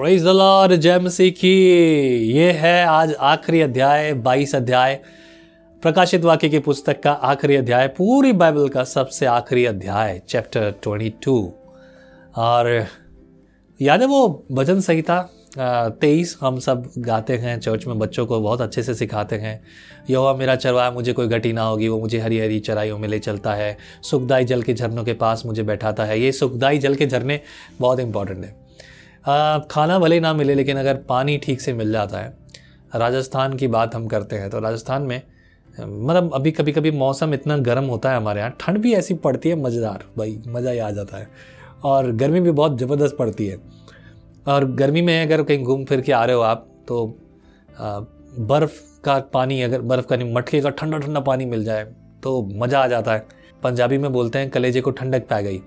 Praise the Lord, जय मसीह की। ये है आज आखिरी अध्याय, 22 अध्याय, प्रकाशित वाक्य की पुस्तक का आखिरी अध्याय, पूरी बाइबल का सबसे आखिरी अध्याय, चैप्टर 22। और याद है वो भजन संहिता 23 हम सब गाते हैं चर्च में, बच्चों को बहुत अच्छे से सिखाते हैं। यहोवा मेरा चरवाहा, मुझे कोई घटी ना होगी, वो मुझे हरी हरी चराइयों में ले चलता है, सुखदाई जल के झरनों के पास मुझे बैठाता है। ये सुखदाई जल के झरने बहुत इंपॉर्टेंट है। खाना भले ना मिले, लेकिन अगर पानी ठीक से मिल जाता है। राजस्थान की बात हम करते हैं तो राजस्थान में मतलब अभी कभी कभी मौसम इतना गर्म होता है हमारे यहाँ, ठंड भी ऐसी पड़ती है मज़ेदार, भाई मज़ा ही आ जाता है। और गर्मी भी बहुत ज़बरदस्त पड़ती है। और गर्मी में अगर कहीं घूम फिर के आ रहे हो आप तो बर्फ़ का पानी, अगर बर्फ़ का नहीं मटके का ठंडा ठंडा पानी मिल जाए तो मज़ा आ जाता है। पंजाबी में बोलते हैं कलेजे को ठंडक पा गई,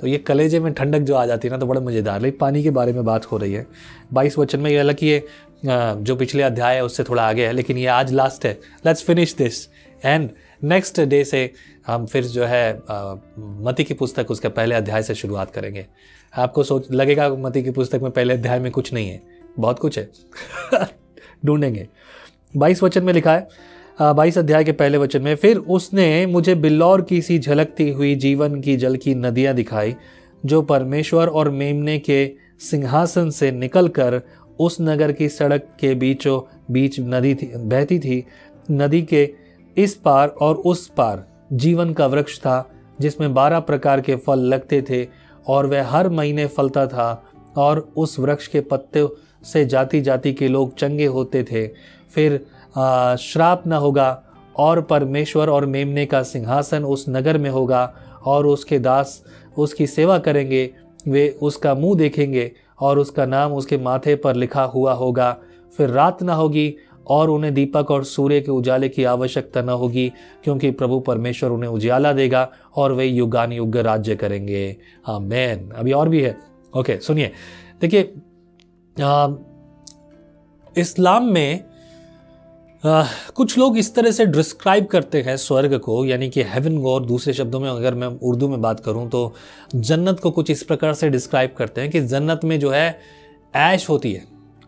तो ये कलेजे में ठंडक जो आ जाती है ना, तो बड़ा मज़ेदार। लेकिन पानी के बारे में बात हो रही है 22 वचन में। ये हालांकि ये जो पिछले अध्याय है उससे थोड़ा आगे है, लेकिन ये आज लास्ट है। Let's finish this and next day से हम फिर जो है मत्ती की पुस्तक उसके पहले अध्याय से शुरुआत करेंगे। आपको सोच लगेगा मत्ती की पुस्तक में पहले अध्याय में कुछ नहीं है, बहुत कुछ है ढूंढेंगे। 22 वचन में लिखा है, 22 अध्याय के पहले वचन में, फिर उसने मुझे बिल्लौर की सी झलकती हुई जीवन की जल की नदियाँ दिखाई, जो परमेश्वर और मेमने के सिंहासन से निकलकर उस नगर की सड़क के बीचों बीच नदी बहती थी। नदी के इस पार और उस पार जीवन का वृक्ष था, जिसमें 12 प्रकार के फल लगते थे और वह हर महीने फलता था, और उस वृक्ष के पत्ते से जाति जाति के लोग चंगे होते थे। फिर श्राप न होगा, और परमेश्वर और मेमने का सिंहासन उस नगर में होगा, और उसके दास उसकी सेवा करेंगे, वे उसका मुंह देखेंगे और उसका नाम उसके माथे पर लिखा हुआ होगा। फिर रात न होगी और उन्हें दीपक और सूर्य के उजाले की आवश्यकता न होगी, क्योंकि प्रभु परमेश्वर उन्हें उजाला देगा और वे युगानुयुग राज्य करेंगे। आमेन। अभी और भी है। ओके, सुनिए, देखिए, इस्लाम में कुछ लोग इस तरह से डिस्क्राइब करते हैं स्वर्ग को, यानी कि हेवन को। और दूसरे शब्दों में अगर मैं उर्दू में बात करूं तो जन्नत को कुछ इस प्रकार से डिस्क्राइब करते हैं कि जन्नत में जो है ऐश होती है,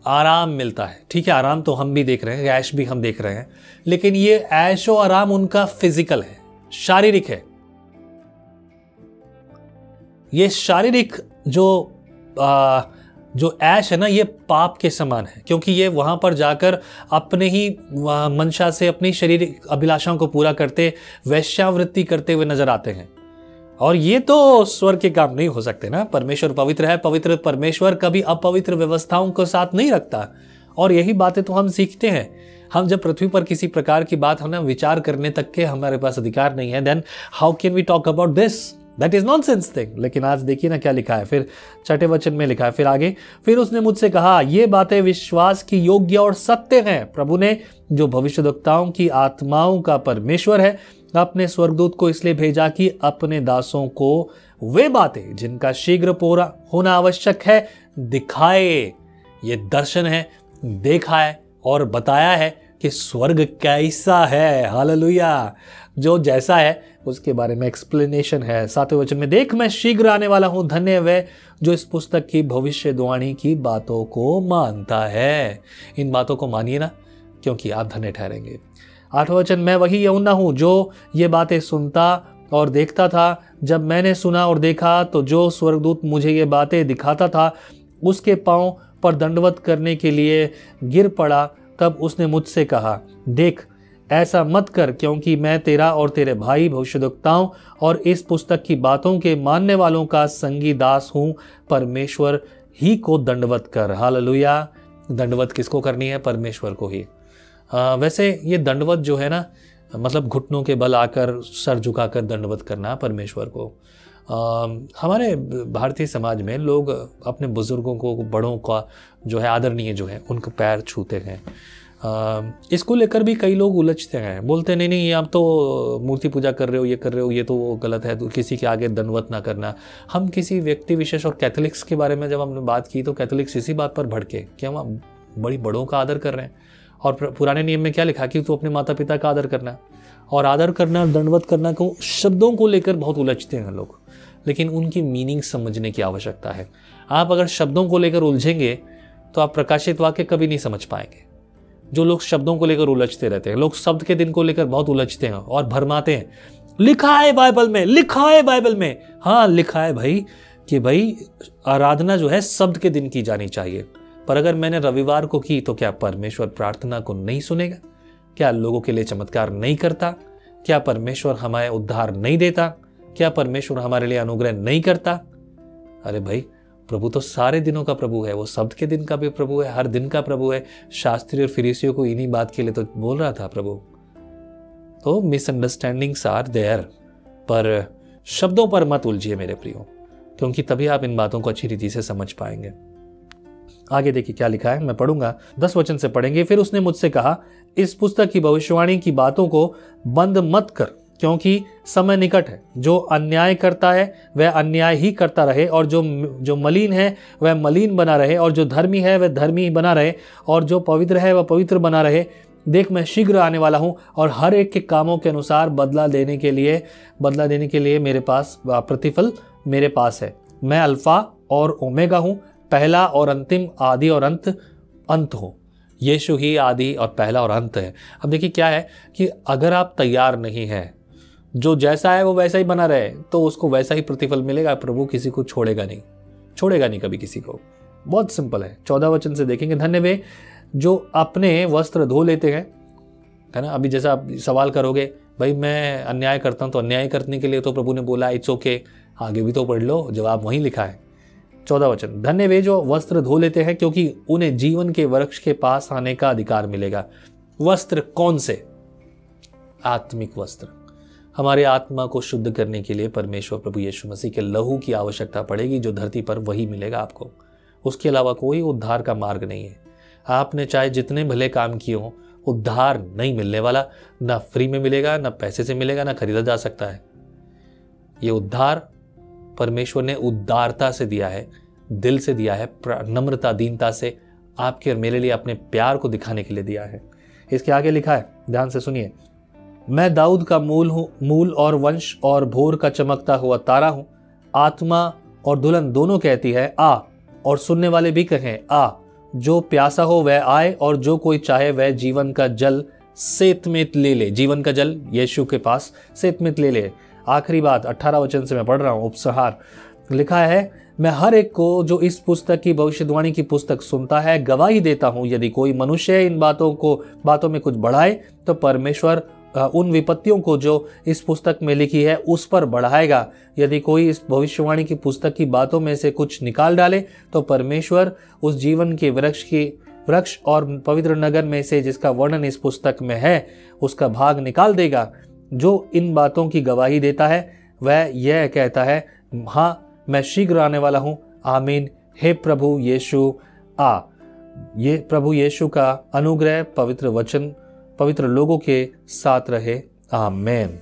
आराम मिलता है। ठीक है, आराम तो हम भी देख रहे हैं, ऐश भी हम देख रहे हैं, लेकिन ये ऐश और आराम उनका फिजिकल है, शारीरिक है। ये शारीरिक जो ऐश है ना, ये पाप के समान है, क्योंकि ये वहाँ पर जाकर अपने ही मंशा से अपनी शारीरिक अभिलाषाओं को पूरा करते, वैश्यावृत्ति करते हुए नजर आते हैं। और ये तो स्वर्ग के काम नहीं हो सकते ना। परमेश्वर पवित्र है, पवित्र परमेश्वर कभी अपवित्र व्यवस्थाओं को साथ नहीं रखता। और यही बातें तो हम सीखते हैं। हम जब पृथ्वी पर किसी प्रकार की बात हमें विचार करने तक के हमारे पास अधिकार नहीं है, then how can we talk about this? That is nonsense thing। लेकिन आज देखिए ना क्या लिखा है। फिर छठे वचन में लिखा है, फिर आगे, फिर उसने मुझसे कहा, ये बातें विश्वास की योग्य और सत्य हैं। प्रभु ने, जो भविष्यद्वक्ताओं की आत्माओं का परमेश्वर है, अपने स्वर्गदूत को इसलिए भेजा कि अपने दासों को वे बातें जिनका शीघ्र पूरा होना आवश्यक है दिखाए। ये दर्शन है, देखा है और बताया है कि स्वर्ग कैसा है। हालेलुया। जो जैसा है उसके बारे में एक्सप्लेनेशन है। सातवें वचन में, देख मैं शीघ्र आने वाला हूँ, धन्य है वह जो इस पुस्तक की भविष्यवाणी की बातों को मानता है। इन बातों को मानिए ना, क्योंकि आप धन्य ठहरेंगे। आठवें वचन, मैं वही यूहन्ना हूँ जो ये बातें सुनता और देखता था। जब मैंने सुना और देखा तो जो स्वर्गदूत मुझे ये बातें दिखाता था उसके पाँव पर दंडवत करने के लिए गिर पड़ा। तब उसने मुझसे कहा, देख ऐसा मत कर, क्योंकि मैं तेरा और तेरे भाई भविष्यद्वक्ताओं और इस पुस्तक की बातों के मानने वालों का संगी दास हूँ। परमेश्वर ही को दंडवत कर। हालेलुया। दंडवत किसको करनी है? परमेश्वर को ही। वैसे ये दंडवत जो है ना, मतलब घुटनों के बल आकर सर झुकाकर दंडवत करना परमेश्वर को। हमारे भारतीय समाज में लोग अपने बुज़ुर्गों को, बड़ों का जो है आदरणीय जो है, उनके पैर छूते हैं। इसको लेकर भी कई लोग उलझते हैं, बोलते नहीं आप तो मूर्ति पूजा कर रहे हो, ये कर रहे हो, ये तो वो गलत है, तो किसी के आगे दंडवत ना करना। हम किसी व्यक्ति विशेष और कैथलिक्स के बारे में जब हमने बात की तो कैथलिक्स इसी बात पर भड़के कि हम बड़ों का आदर कर रहे हैं, और पुराने नियम में क्या लिखा कि तू अपने माता पिता का आदर करना। और आदर करना, दंडवत करना को, शब्दों को लेकर बहुत उलझते हैं लोग, लेकिन उनकी मीनिंग समझने की आवश्यकता है। आप अगर शब्दों को लेकर उलझेंगे तो आप प्रकाशित वाक्य कभी नहीं समझ पाएंगे। जो लोग शब्दों को लेकर उलझते रहते हैं, लोग शब्द के दिन को लेकर बहुत उलझते हैं और भरमाते हैं, लिखा है बाइबल में, लिखा है बाइबल में। हाँ लिखा है भाई कि भाई आराधना जो है शब्द के दिन की जानी चाहिए, पर अगर मैंने रविवार को की तो क्या परमेश्वर प्रार्थना को नहीं सुनेगा? क्या लोगों के लिए चमत्कार नहीं करता? क्या परमेश्वर हमारे उद्धार नहीं देता? क्या परमेश्वर हमारे लिए अनुग्रह नहीं करता? अरे भाई प्रभु तो सारे दिनों का प्रभु है, वो शब्द के दिन का भी प्रभु है, हर दिन का प्रभु है। शास्त्री और फरीसियों को इन्हीं बात के लिए तो बोल रहा था प्रभु। तो मिसअंडरस्टैंडिंग्स आर देयर, पर शब्दों पर मत उलझिए मेरे प्रियो, क्योंकि तभी आप इन बातों को अच्छी रीति से समझ पाएंगे। आगे देखिए क्या लिखा है, मैं पढ़ूंगा, 10 वचन से पढ़ेंगे। फिर उसने मुझसे कहा, इस पुस्तक की भविष्यवाणी की बातों को बंद मत कर, क्योंकि समय निकट है। जो अन्याय करता है वह अन्याय ही करता रहे, और जो मलिन है वह मलिन बना रहे, और जो धर्मी है वह धर्मी बना रहे, और जो पवित्र है वह पवित्र बना रहे। देख मैं शीघ्र आने वाला हूँ, और हर एक के कामों के अनुसार बदला देने के लिए मेरे पास प्रतिफल मेरे पास है। मैं अल्फा और ओमेगा हूँ, पहला और अंतिम, आदि और अंत हो। यीशु ही आदि और पहला और अंत है। अब देखिए क्या है कि अगर आप तैयार नहीं हैं, जो जैसा है वो वैसा ही बना रहे तो उसको वैसा ही प्रतिफल मिलेगा। प्रभु किसी को छोड़ेगा नहीं कभी किसी को। बहुत सिंपल है। 14 वचन से देखेंगे, धन्य वे जो अपने वस्त्र धो लेते हैं, है ना। अभी जैसा आप सवाल करोगे, भाई मैं अन्याय करता हूँ, तो अन्याय करने के लिए तो प्रभु ने बोला इट्स ओके, आगे भी तो पढ़ लो, जवाब वहीं लिखा है। 14 वचन, धन्य वे जो वस्त्र धो लेते हैं, क्योंकि उन्हें जीवन के वृक्ष के पास आने का अधिकार मिलेगा। वस्त्र कौन से? आत्मिक वस्त्र। हमारे आत्मा को शुद्ध करने के लिए परमेश्वर प्रभु यीशु मसीह के लहू की आवश्यकता पड़ेगी, जो धरती पर वही मिलेगा आपको। उसके अलावा कोई उद्धार का मार्ग नहीं है। आपने चाहे जितने भले काम किए हों, उद्धार नहीं मिलने वाला। ना फ्री में मिलेगा, ना पैसे से मिलेगा, ना खरीदा जा सकता है। ये उद्धार परमेश्वर ने उदारता से दिया है, दिल से दिया है, नम्रता दीनता से, आपके और मेरे लिए अपने प्यार को दिखाने के लिए दिया है। इसके आगे लिखा है, ध्यान से सुनिए, मैं दाऊद का मूल और वंश और भोर का चमकता हुआ तारा हूँ। आत्मा और दुल्हन दोनों कहती है आ, और सुनने वाले भी कहें आ। जो प्यासा हो वह आए, और जो कोई चाहे वह जीवन का जल सेतमेत ले ले। जीवन का जल यीशु के पास सेतमेत ले ले। आखिरी बात 18 वचन से मैं पढ़ रहा हूँ, उपसंहार लिखा है, मैं हर एक को जो इस पुस्तक की भविष्यवाणी की पुस्तक सुनता है गवाही देता हूँ, यदि कोई मनुष्य इन बातों में कुछ बढ़ाए तो परमेश्वर उन विपत्तियों को जो इस पुस्तक में लिखी है उस पर बढ़ाएगा। यदि कोई इस भविष्यवाणी की पुस्तक की बातों में से कुछ निकाल डाले तो परमेश्वर उस जीवन के वृक्ष और पवित्र नगर में से जिसका वर्णन इस पुस्तक में है उसका भाग निकाल देगा। जो इन बातों की गवाही देता है वह यह कहता है, हाँ मैं शीघ्र आने वाला हूँ। आमीन। हे प्रभु यीशु आ। ये प्रभु यीशु का अनुग्रह, पवित्र वचन, पवित्र लोगों के साथ रहे। आमेन,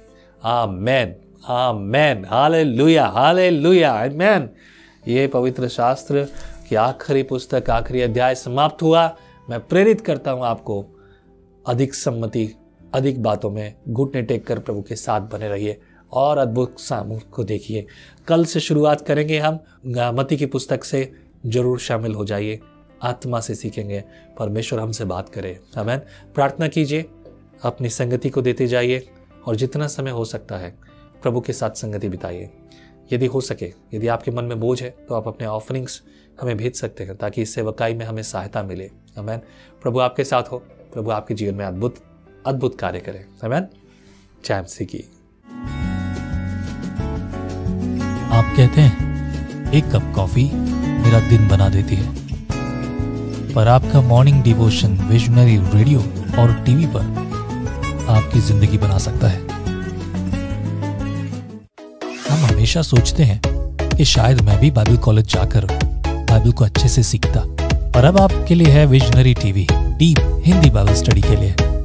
आमेन, आमेन, हालेलुया, हालेलुया, आमेन। ये पवित्र शास्त्र की आखिरी पुस्तक, आखिरी अध्याय समाप्त हुआ। मैं प्रेरित करता हूँ आपको अधिक सम्मति, अधिक बातों में घुटने टेक कर प्रभु के साथ बने रहिए और अद्भुत सामूह को देखिए। कल से शुरुआत करेंगे हम मत्ती की पुस्तक से, जरूर शामिल हो जाइए। आत्मा से सीखेंगे, परमेश्वर हमसे बात करे। आमीन। प्रार्थना कीजिए, अपनी संगति को देते जाइए और जितना समय हो सकता है प्रभु के साथ संगति बिताइए। यदि हो सके, यदि आपके मन में बोझ है तो आप अपने ऑफरिंग्स हमें भेज सकते हैं, ताकि इस सेवकाई में हमें सहायता मिले। आमीन। प्रभु आपके साथ हो, प्रभु आपके जीवन में अद्भुत कार्य करें। आमीन। चैम्सी की। आप कहते हैं एक कप कॉफी मेरा दिन बना देती है, पर आपका मॉर्निंग डिवोशन विजनरी रेडियो और टीवी पर आपकी जिंदगी बना सकता है। हम हमेशा सोचते हैं कि शायद मैं भी बाइबल कॉलेज जाकर बाइबल को अच्छे से सीखता, पर अब आपके लिए है visionary TV, deep Hindi Bible study के लिए।